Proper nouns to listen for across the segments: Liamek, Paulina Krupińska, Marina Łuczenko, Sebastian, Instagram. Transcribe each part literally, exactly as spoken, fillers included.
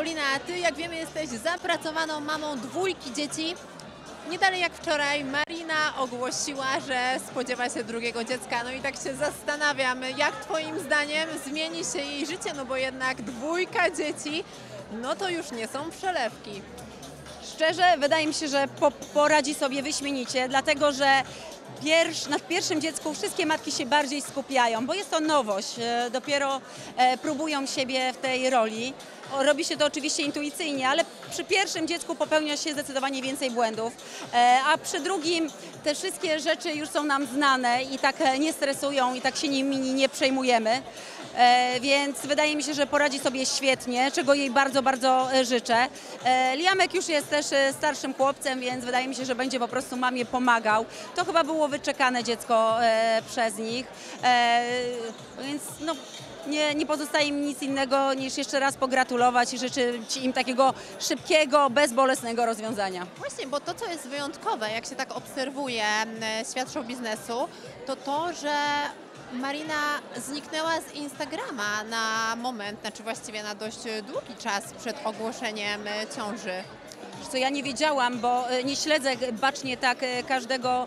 Paulina, ty, jak wiemy, jesteś zapracowaną mamą dwójki dzieci. Nie dalej jak wczoraj Marina ogłosiła, że spodziewa się drugiego dziecka. No i tak się zastanawiam, jak twoim zdaniem zmieni się jej życie, no bo jednak dwójka dzieci, no to już nie są przelewki. Szczerze, wydaje mi się, że po, poradzi sobie wyśmienicie, dlatego że Pierw, nad pierwszym dziecku wszystkie matki się bardziej skupiają, bo jest to nowość, dopiero próbują siebie w tej roli. Robi się to oczywiście intuicyjnie, ale przy pierwszym dziecku popełnia się zdecydowanie więcej błędów, a przy drugim te wszystkie rzeczy już są nam znane i tak nie stresują i tak się nimi nie przejmujemy, więc wydaje mi się, że poradzi sobie świetnie, czego jej bardzo, bardzo życzę. Liamek już jest też starszym chłopcem, więc wydaje mi się, że będzie po prostu mamie pomagał. To chyba było wyczekane dziecko e, przez nich, e, więc no, nie, nie pozostaje im nic innego niż jeszcze raz pogratulować i życzyć im takiego szybkiego, bezbolesnego rozwiązania. Właśnie, bo to, co jest wyjątkowe, jak się tak obserwuje świat show biznesu, to to, że Marina zniknęła z Instagrama na moment, znaczy właściwie na dość długi czas przed ogłoszeniem ciąży. Co ja nie wiedziałam, bo nie śledzę bacznie tak każdego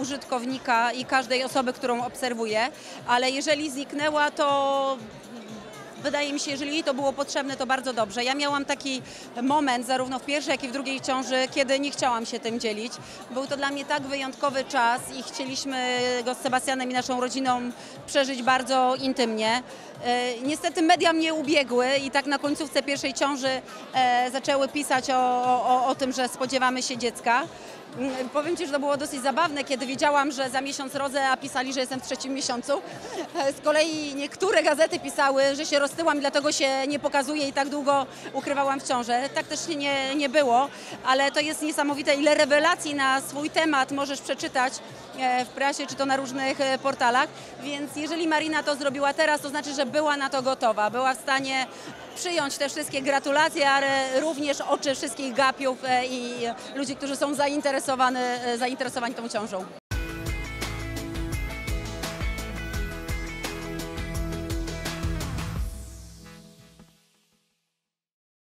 użytkownika i każdej osoby, którą obserwuję, ale jeżeli zniknęła, to wydaje mi się, jeżeli jej to było potrzebne, to bardzo dobrze. Ja miałam taki moment zarówno w pierwszej, jak i w drugiej ciąży, kiedy nie chciałam się tym dzielić. Był to dla mnie tak wyjątkowy czas i chcieliśmy go z Sebastianem i naszą rodziną przeżyć bardzo intymnie. Niestety media mnie ubiegły i tak na końcówce pierwszej ciąży zaczęły pisać o, o, o tym, że spodziewamy się dziecka. Powiem ci, że to było dosyć zabawne, kiedy wiedziałam, że za miesiąc rodzę, a pisali, że jestem w trzecim miesiącu. Z kolei niektóre gazety pisały, że się roztyłam i dlatego się nie pokazuję i tak długo ukrywałam w ciąży. Tak też się nie, nie było, ale to jest niesamowite, ile rewelacji na swój temat możesz przeczytać w prasie, czy to na różnych portalach. Więc jeżeli Marina to zrobiła teraz, to znaczy, że była na to gotowa, była w stanie przyjąć te wszystkie gratulacje, ale również oczy wszystkich gapiów i ludzi, którzy są zainteresowani, zainteresowani tą ciążą.